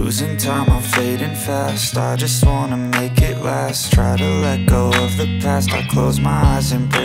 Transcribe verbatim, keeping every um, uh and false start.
Losing time, I'm fading fast. I just wanna make it last. Try to let go of the past. I close my eyes and breathe.